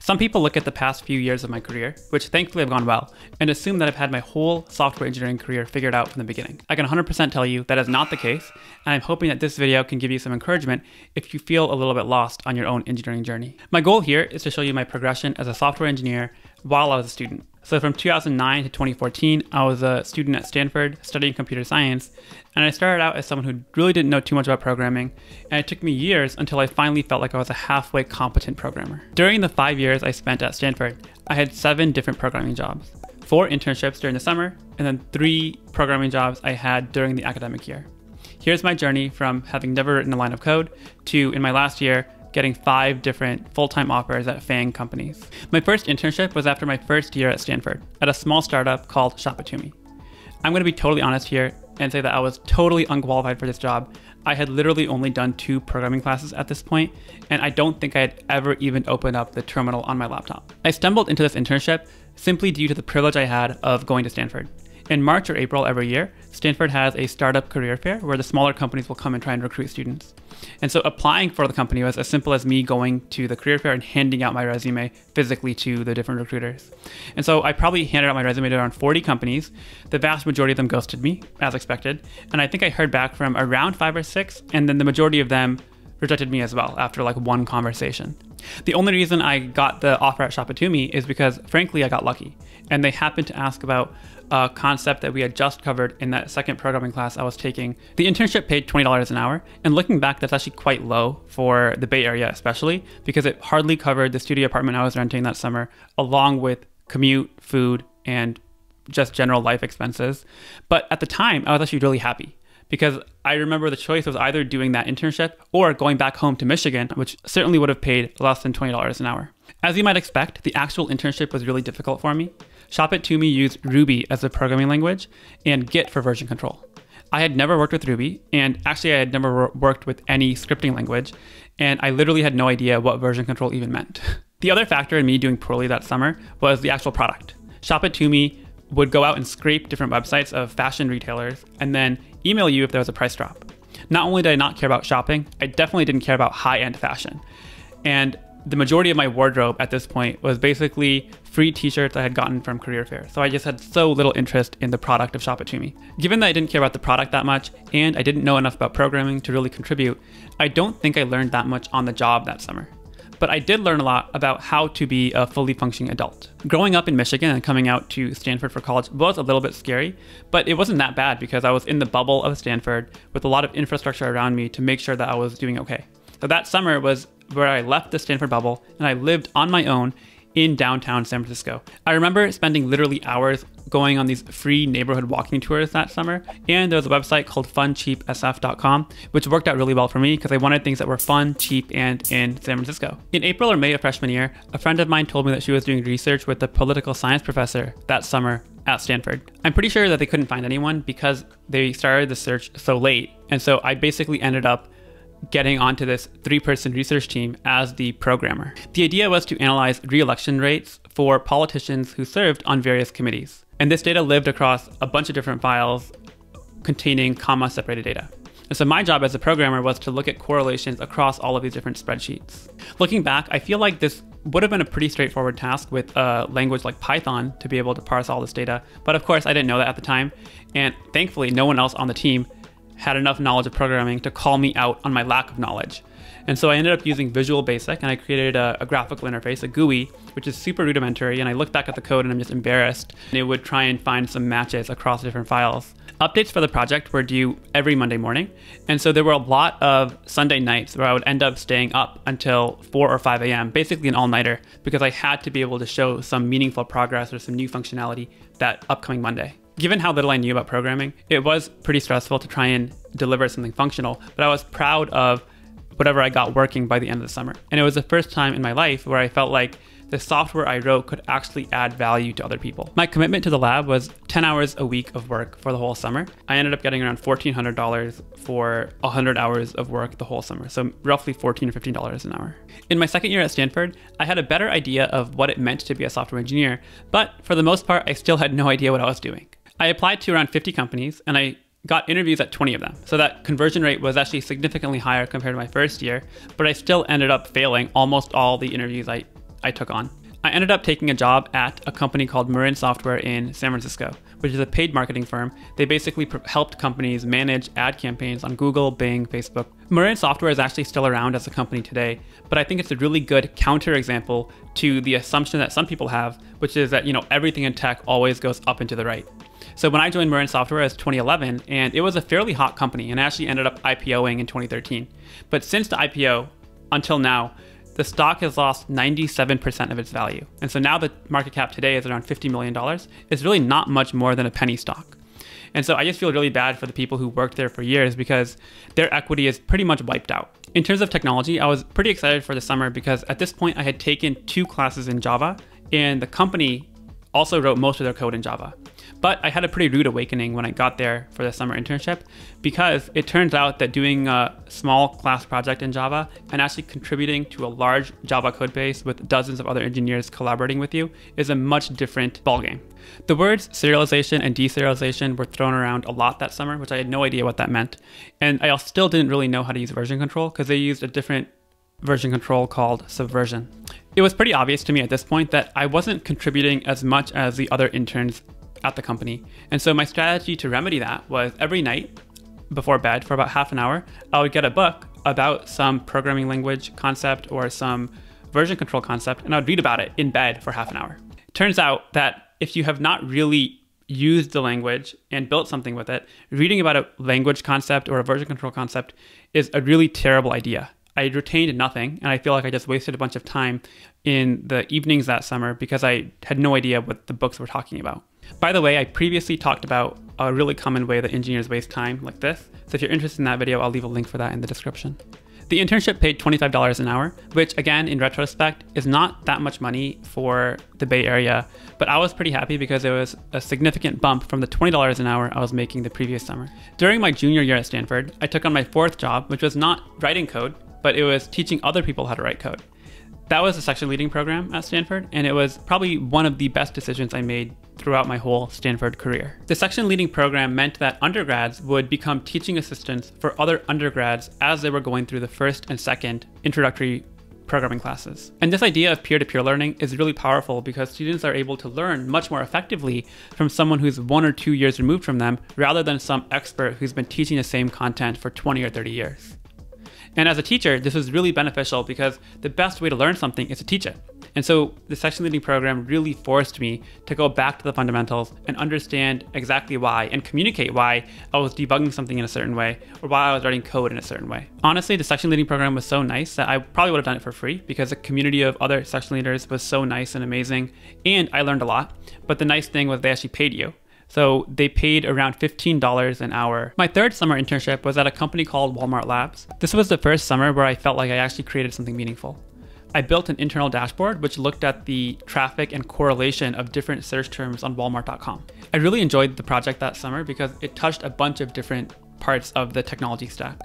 Some people look at the past few years of my career, which thankfully have gone well, and assume that I've had my whole software engineering career figured out from the beginning. I can 100% tell you that is not the case, and I'm hoping that this video can give you some encouragement if you feel a little bit lost on your own engineering journey. My goal here is to show you my progression as a software engineer while I was a student. So from 2009 to 2014, I was a student at Stanford studying computer science, and I started out as someone who really didn't know too much about programming, and it took me years until I finally felt like I was a halfway competent programmer. During the 5 years I spent at Stanford, I had 7 different programming jobs, 4 internships during the summer, and then 3 programming jobs I had during the academic year. Here's my journey from having never written a line of code to, in my last year, getting 5 different full-time offers at FANG companies. My first internship was after my first year at Stanford at a small startup called Shop It To Me. I'm going to be totally honest here and say that I was totally unqualified for this job. I had literally only done 2 programming classes at this point, and I don't think I had ever even opened up the terminal on my laptop. I stumbled into this internship simply due to the privilege I had of going to Stanford. In March or April every year, Stanford has a startup career fair where the smaller companies will come and try and recruit students. And so applying for the company was as simple as me going to the career fair and handing out my resume physically to the different recruiters. And so I probably handed out my resume to around 40 companies. The vast majority of them ghosted me, as expected. And I think I heard back from around 5 or 6, and then the majority of them rejected me as well after like 1 conversation. The only reason I got the offer at Shop It To Me is because, frankly, I got lucky. And they happened to ask about a concept that we had just covered in that second programming class I was taking. The internship paid $20 an hour, and looking back, that's actually quite low for the Bay Area especially, because it hardly covered the studio apartment I was renting that summer, along with commute, food, and just general life expenses. But at the time, I was actually really happy, because I remember the choice was either doing that internship or going back home to Michigan, which certainly would have paid less than $20 an hour. As you might expect, the actual internship was really difficult for me. Shop It To Me used Ruby as a programming language and Git for version control. I had never worked with Ruby, and actually I had never worked with any scripting language, and I literally had no idea what version control even meant. The other factor in me doing poorly that summer was the actual product. Shop It To Me would go out and scrape different websites of fashion retailers and then email you if there was a price drop. Not only did I not care about shopping, I definitely didn't care about high-end fashion. And the majority of my wardrobe at this point was basically free t-shirts I had gotten from career fair. So I just had so little interest in the product of Shop It To Me. Given that I didn't care about the product that much, and I didn't know enough about programming to really contribute, I don't think I learned that much on the job that summer. But I did learn a lot about how to be a fully functioning adult. Growing up in Michigan and coming out to Stanford for college was a little bit scary, but it wasn't that bad because I was in the bubble of Stanford with a lot of infrastructure around me to make sure that I was doing okay. So that summer was where I left the Stanford bubble and I lived on my own in downtown San Francisco. I remember spending literally hours going on these free neighborhood walking tours that summer, and there was a website called funcheapsf.com, which worked out really well for me because I wanted things that were fun, cheap, and in San Francisco. In April or May of freshman year, a friend of mine told me that she was doing research with a political science professor that summer at Stanford. I'm pretty sure that they couldn't find anyone because they started the search so late, and so I basically ended up getting onto this 3-person research team as the programmer. The idea was to analyze re-election rates for politicians who served on various committees. And this data lived across a bunch of different files containing comma-separated data. And so my job as a programmer was to look at correlations across all of these different spreadsheets. Looking back, I feel like this would have been a pretty straightforward task with a language like Python to be able to parse all this data. But of course, I didn't know that at the time. And thankfully, no one else on the team had enough knowledge of programming to call me out on my lack of knowledge. And so I ended up using Visual Basic, and I created a graphical interface, a GUI, which is super rudimentary, and I look back at the code and I'm just embarrassed. And it would try and find some matches across different files. Updates for the project were due every Monday morning, and so there were a lot of Sunday nights where I would end up staying up until 4 or 5 a.m., basically an all-nighter, because I had to be able to show some meaningful progress or some new functionality that upcoming Monday. Given how little I knew about programming, it was pretty stressful to try and deliver something functional, but I was proud of whatever I got working by the end of the summer. And it was the first time in my life where I felt like the software I wrote could actually add value to other people. My commitment to the lab was 10 hours a week of work for the whole summer. I ended up getting around $1,400 for 100 hours of work the whole summer, so roughly $14 or $15 an hour. In my second year at Stanford, I had a better idea of what it meant to be a software engineer, but for the most part, I still had no idea what I was doing. I applied to around 50 companies and I got interviews at 20 of them. So that conversion rate was actually significantly higher compared to my first year, but I still ended up failing almost all the interviews I I took on. I ended up taking a job at a company called Marin Software in San Francisco, which is a paid marketing firm. They basically helped companies manage ad campaigns on Google, Bing, Facebook. Marin Software is actually still around as a company today, but I think it's a really good counterexample to the assumption that some people have, which is that, you know, everything in tech always goes up and to the right. So when I joined Marin Software, it was 2011, and it was a fairly hot company and actually ended up IPOing in 2013. But since the IPO until now, the stock has lost 97% of its value. And so now the market cap today is around $50 million. It's really not much more than a penny stock. And so I just feel really bad for the people who worked there for years because their equity is pretty much wiped out. In terms of technology, I was pretty excited for the summer because at this point I had taken 2 classes in Java and the company also wrote most of their code in Java. But I had a pretty rude awakening when I got there for the summer internship because it turns out that doing a small class project in Java and actually contributing to a large Java code base with dozens of other engineers collaborating with you is a much different ballgame. The words serialization and deserialization were thrown around a lot that summer, which I had no idea what that meant. And I still didn't really know how to use version control because they used a different version control called Subversion. It was pretty obvious to me at this point that I wasn't contributing as much as the other interns at the company. And so my strategy to remedy that was every night before bed for about half an hour, I would get a book about some programming language concept or some version control concept, and I would read about it in bed for half an hour. It turns out that if you have not really used the language and built something with it, reading about a language concept or a version control concept is a really terrible idea. I retained nothing, and I feel like I just wasted a bunch of time in the evenings that summer because I had no idea what the books were talking about. By the way, I previously talked about a really common way that engineers waste time like this, so if you're interested in that video, I'll leave a link for that in the description. The internship paid $25 an hour, which again, in retrospect, is not that much money for the Bay Area, but I was pretty happy because it was a significant bump from the $20 an hour I was making the previous summer. During my junior year at Stanford, I took on my 4th job, which was not writing code, but it was teaching other people how to write code. That was a section leading program at Stanford, and it was probably one of the best decisions I made throughout my whole Stanford career. The section leading program meant that undergrads would become teaching assistants for other undergrads as they were going through the 1st and 2nd introductory programming classes. And this idea of peer-to-peer learning is really powerful because students are able to learn much more effectively from someone who's 1 or 2 years removed from them, rather than some expert who's been teaching the same content for 20 or 30 years. And as a teacher, this was really beneficial because the best way to learn something is to teach it. And so the section leading program really forced me to go back to the fundamentals and understand exactly why and communicate why I was debugging something in a certain way or why I was writing code in a certain way. Honestly, the section leading program was so nice that I probably would have done it for free because the community of other section leaders was so nice and amazing, and I learned a lot. But the nice thing was they actually paid you. So they paid around $15 an hour. My 3rd summer internship was at a company called Walmart Labs. This was the first summer where I felt like I actually created something meaningful. I built an internal dashboard which looked at the traffic and correlation of different search terms on Walmart.com. I really enjoyed the project that summer because it touched a bunch of different parts of the technology stack.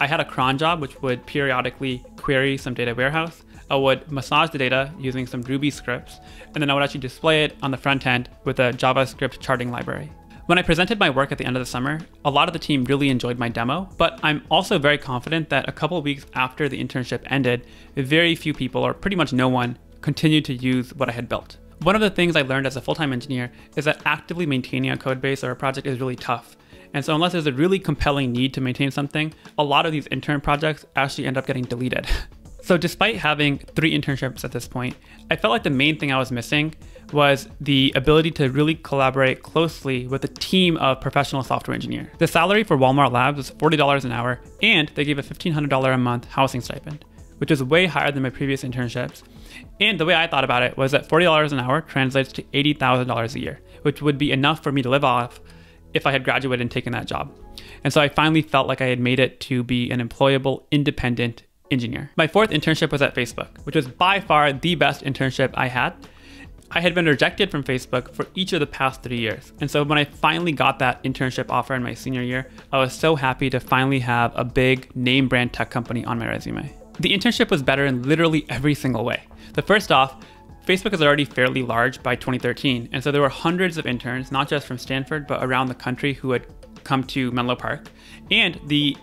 I had a cron job which would periodically query some data warehouse. I would massage the data using some Ruby scripts, and then I would actually display it on the front end with a JavaScript charting library. When I presented my work at the end of the summer, a lot of the team really enjoyed my demo, but I'm also very confident that a couple of weeks after the internship ended, very few people, or pretty much no one, continued to use what I had built. One of the things I learned as a full-time engineer is that actively maintaining a code base or a project is really tough. And so unless there's a really compelling need to maintain something, a lot of these intern projects actually end up getting deleted. So despite having 3 internships at this point, I felt like the main thing I was missing was the ability to really collaborate closely with a team of professional software engineers. The salary for Walmart Labs was $40 an hour, and they gave a $1,500 a month housing stipend, which is way higher than my previous internships. And the way I thought about it was that $40 an hour translates to $80,000 a year, which would be enough for me to live off if I had graduated and taken that job. And so I finally felt like I had made it to be an employable, independent engineer. My 4th internship was at Facebook, which was by far the best internship I had. I had been rejected from Facebook for each of the past 3 years. And so when I finally got that internship offer in my senior year, I was so happy to finally have a big name brand tech company on my resume. The internship was better in literally every single way. The first off, Facebook is already fairly large by 2013. And so there were hundreds of interns, not just from Stanford, but around the country who had come to Menlo Park. And the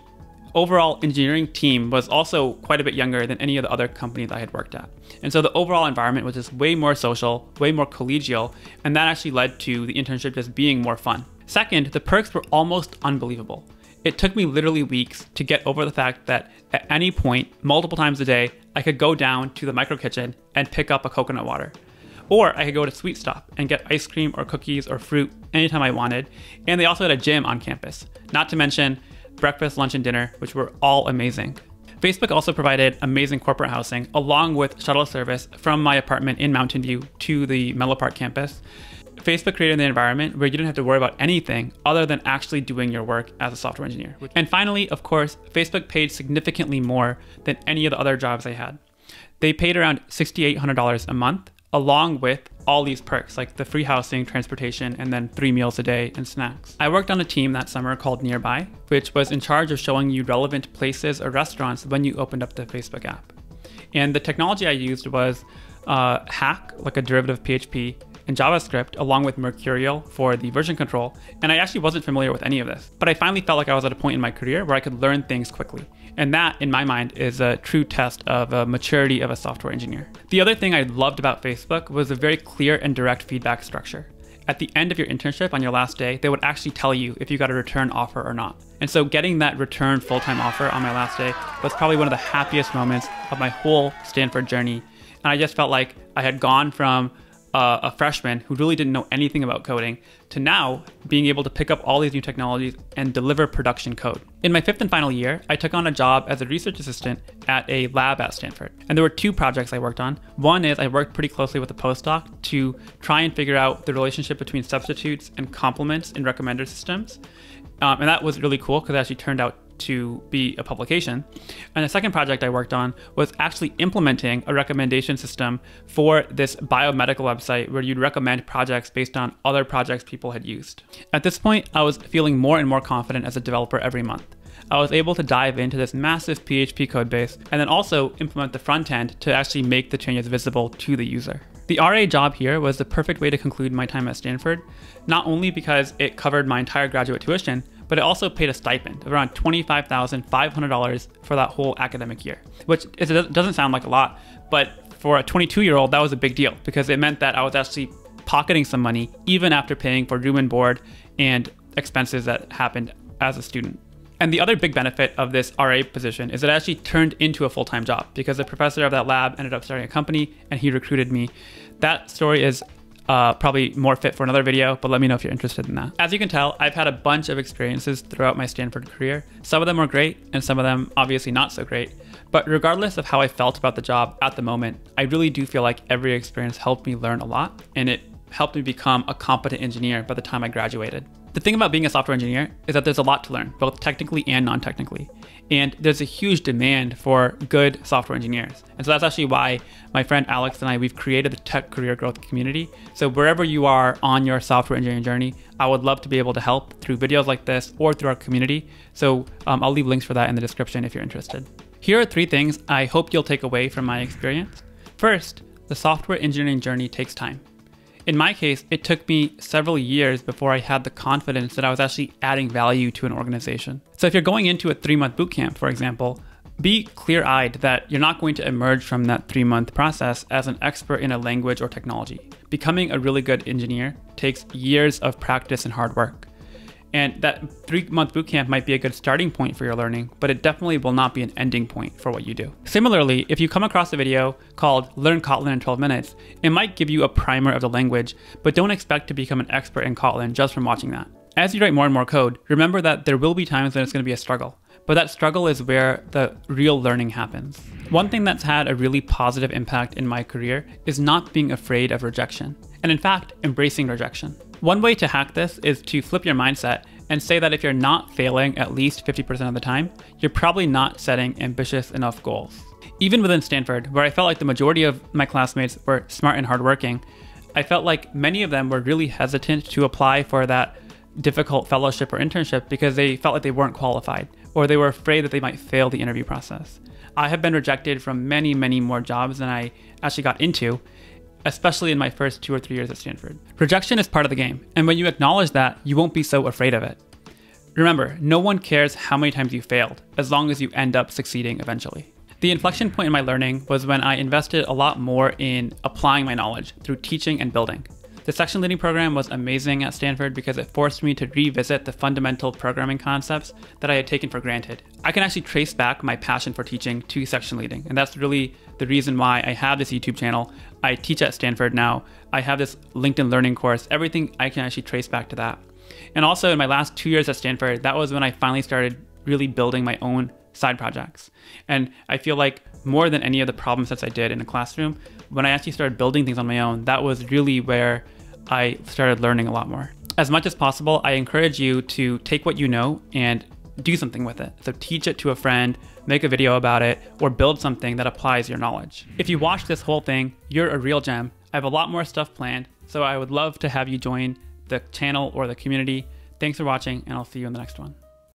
overall engineering team was also quite a bit younger than any of the other companies I had worked at. And so the overall environment was just way more social, way more collegial, and that actually led to the internship just being more fun. Second, the perks were almost unbelievable. It took me literally weeks to get over the fact that at any point, multiple times a day, I could go down to the micro kitchen and pick up a coconut water. Or I could go to Sweet Stop and get ice cream or cookies or fruit anytime I wanted. And they also had a gym on campus, not to mention breakfast, lunch, and dinner, which were all amazing. Facebook also provided amazing corporate housing along with shuttle service from my apartment in Mountain View to the Menlo Park campus. Facebook created an environment where you didn't have to worry about anything other than actually doing your work as a software engineer. And finally, of course, Facebook paid significantly more than any of the other jobs I had. They paid around $6,800 a month, along with all these perks like the free housing, transportation, and then 3 meals a day and snacks. I worked on a team that summer called Nearby, which was in charge of showing you relevant places or restaurants when you opened up the Facebook app. And the technology I used was Hack, like a derivative of PHP, and JavaScript, along with Mercurial for the version control, and I actually wasn't familiar with any of this. But I finally felt like I was at a point in my career where I could learn things quickly. And that, in my mind, is a true test of a maturity of a software engineer. The other thing I loved about Facebook was the very clear and direct feedback structure. At the end of your internship on your last day, they would actually tell you if you got a return offer or not. And so getting that return full-time offer on my last day was probably one of the happiest moments of my whole Stanford journey. And I just felt like I had gone from a freshman who really didn't know anything about coding to now being able to pick up all these new technologies and deliver production code. In my 5th and final year, I took on a job as a research assistant at a lab at Stanford. And there were 2 projects I worked on. One is I worked pretty closely with a postdoc to try and figure out the relationship between substitutes and complements in recommender systems. And that was really cool because it actually turned out to be a publication. And the second project I worked on was actually implementing a recommendation system for this biomedical website where you'd recommend projects based on other projects people had used. At this point, I was feeling more and more confident as a developer every month. I was able to dive into this massive PHP code base and then also implement the front end to actually make the changes visible to the user. The RA job here was the perfect way to conclude my time at Stanford, not only because it covered my entire graduate tuition, but it also paid a stipend of around $25,500 for that whole academic year, which doesn't sound like a lot, but for a 22-year-old, that was a big deal because it meant that I was actually pocketing some money even after paying for room and board and expenses that happened as a student. And the other big benefit of this RA position is it actually turned into a full-time job because the professor of that lab ended up starting a company and he recruited me. That story is probably more fit for another video, but let me know if you're interested in that. As you can tell, I've had a bunch of experiences throughout my Stanford career. Some of them were great and some of them obviously not so great. But regardless of how I felt about the job at the moment, I really do feel like every experience helped me learn a lot and it helped me become a competent engineer by the time I graduated. The thing about being a software engineer is that there's a lot to learn, both technically and non-technically. And there's a huge demand for good software engineers. And so that's actually why my friend Alex and I, we've created the Tech Career Growth Community. So wherever you are on your software engineering journey, I would love to be able to help through videos like this or through our community. So I'll leave links for that in the description if you're interested. Here are 3 things I hope you'll take away from my experience. First, the software engineering journey takes time. In my case, it took me several years before I had the confidence that I was actually adding value to an organization. So if you're going into a 3-month bootcamp, for example, be clear-eyed that you're not going to emerge from that 3-month process as an expert in a language or technology. Becoming a really good engineer takes years of practice and hard work. And that 3-month bootcamp might be a good starting point for your learning, but it definitely will not be an ending point for what you do. Similarly, if you come across a video called Learn Kotlin in 12 Minutes, it might give you a primer of the language, but don't expect to become an expert in Kotlin just from watching that. As you write more and more code, remember that there will be times when it's going to be a struggle, but that struggle is where the real learning happens. One thing that's had a really positive impact in my career is not being afraid of rejection, and in fact, embracing rejection. One way to hack this is to flip your mindset and say that if you're not failing at least 50% of the time, you're probably not setting ambitious enough goals. Even within Stanford, where I felt like the majority of my classmates were smart and hardworking, I felt like many of them were really hesitant to apply for that difficult fellowship or internship because they felt like they weren't qualified or they were afraid that they might fail the interview process. I have been rejected from many, many more jobs than I actually got into, especially in my first 2 or 3 years at Stanford. Rejection is part of the game, and when you acknowledge that, you won't be so afraid of it. Remember, no one cares how many times you failed, as long as you end up succeeding eventually. The inflection point in my learning was when I invested a lot more in applying my knowledge through teaching and building. The section leading program was amazing at Stanford because it forced me to revisit the fundamental programming concepts that I had taken for granted. I can actually trace back my passion for teaching to section leading, and that's really the reason why I have this YouTube channel. I teach at Stanford now. I have this LinkedIn learning course. Everything I can actually trace back to that. And also in my last 2 years at Stanford, that was when I finally started really building my own side projects. And I feel like more than any of the problem sets I did in a classroom, when I actually started building things on my own, that was really where I started learning a lot more. As much as possible, I encourage you to take what you know and do something with it. So teach it to a friend, make a video about it, or build something that applies your knowledge. If you watch this whole thing, you're a real gem. I have a lot more stuff planned, so I would love to have you join the channel or the community. Thanks for watching, and I'll see you in the next one.